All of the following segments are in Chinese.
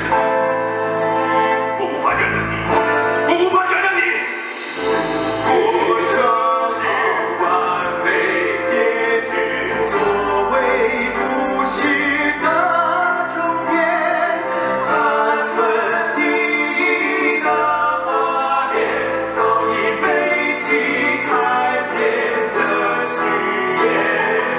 事情，我无法原谅你，我无法原谅你。我尝试完美结局，作为故事的终点，残存记忆的画面，早已被其改变的誓言。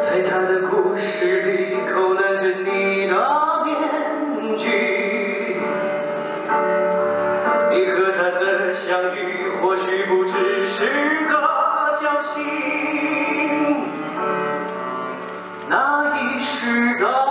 在他的故事里勾勒着你的面具，你和他的相遇或许不只是个侥幸，那一时的。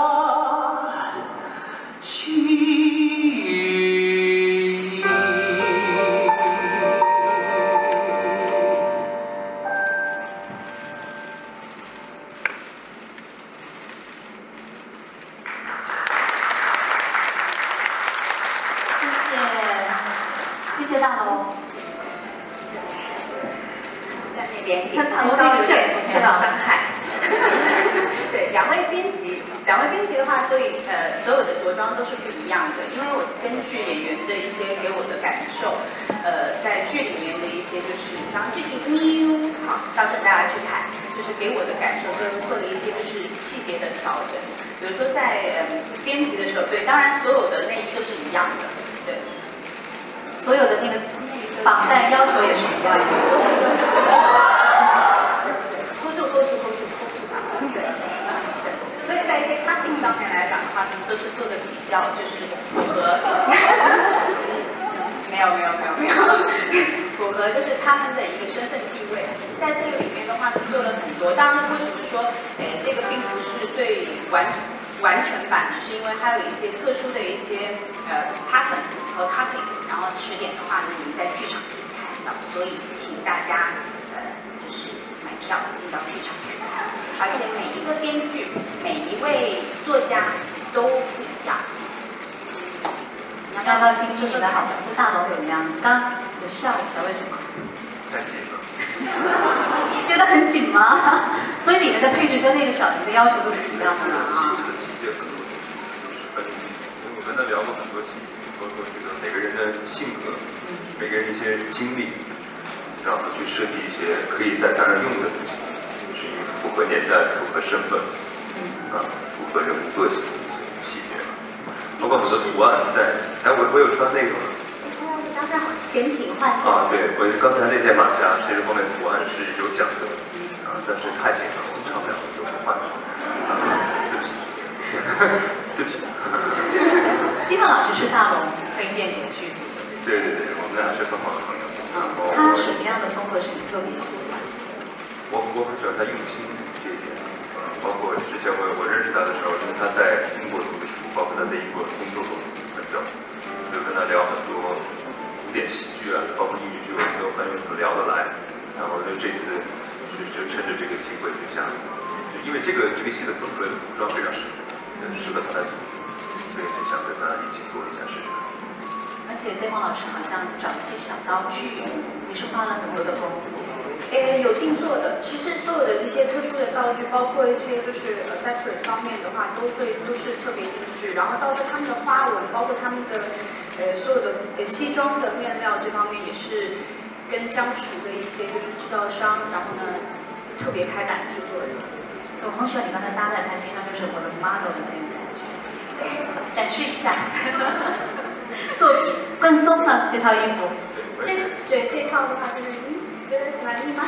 谢谢大龙，在那边他提高了受到伤害。对，两位编辑的话，所以所有的着装都是不一样的，因为我根据演员的一些给我的感受，在剧里面的一些就是当剧情喵，好，到时候大家去看，就是给我的感受，就是做了一些就是细节的调整，比如说在编辑的时候，对，当然所有的内衣都是一样的。 所有的那个绑带要求也是一样的。对，所以在一些咖啡上面来讲的话，你们都是做的比较就是符合，符合就是他们的一个身份地位。在这个里面的话呢，做了很多。当然，为什么说这个并不是最完全版呢？是因为它有一些特殊的一些pattern 和 cutting， 然后迟点的话呢，你们在剧场可以看到，所以请大家就是买票进到剧场去看。而且每一个编剧、每一位作家都不一样。要不要听叔叔的好的？大龙怎么样？刚有笑一下，为什么？太紧了。你觉得很紧吗？所以你们的配置跟那个小林的要求都是一样的啊。细节可能很明显，因为我跟他聊过很多细节。 包括这个每个人的性格，每个人一些经历，然后去设计一些可以在他那用的东西，就是符合年代、符合身份，啊，符合人物个性的一些细节。包括我们的图案在，哎，我有穿那个吗？你刚才闲情换啊，对，我刚才那件马甲，其实后面图案是有讲的，啊，但是太紧了，我穿不了，就不换了。啊，对不起，对不起。金凤老师是大龙推荐给剧组的。对对对，我们俩是很好的朋友。嗯，他什么样的风格是你特别喜欢？我很喜欢他用心这一点，包括之前我认识他的时候，因为他在英国读的书，包括他在英国工作过很久，就跟他聊很多古典戏剧啊，包括英语剧，我们都很有聊得来。然后就这次就趁着这个机会己做一下试试。而且戴梦老师好像找一些小道具，也是花了很多的功夫。有定做的，其实所有的这些特殊的道具，包括一些就是 accessories 方面的话，都是特别定制。然后到时候他们的花纹，包括他们的所有的西装的面料这方面，也是跟相熟的一些就是制造商，然后呢特别开展制作的。我很喜欢你刚才搭在他身上，就是我的 model 的那种感觉，展示一下作品更松了这套衣服。这套的话就是。觉得蛮意外。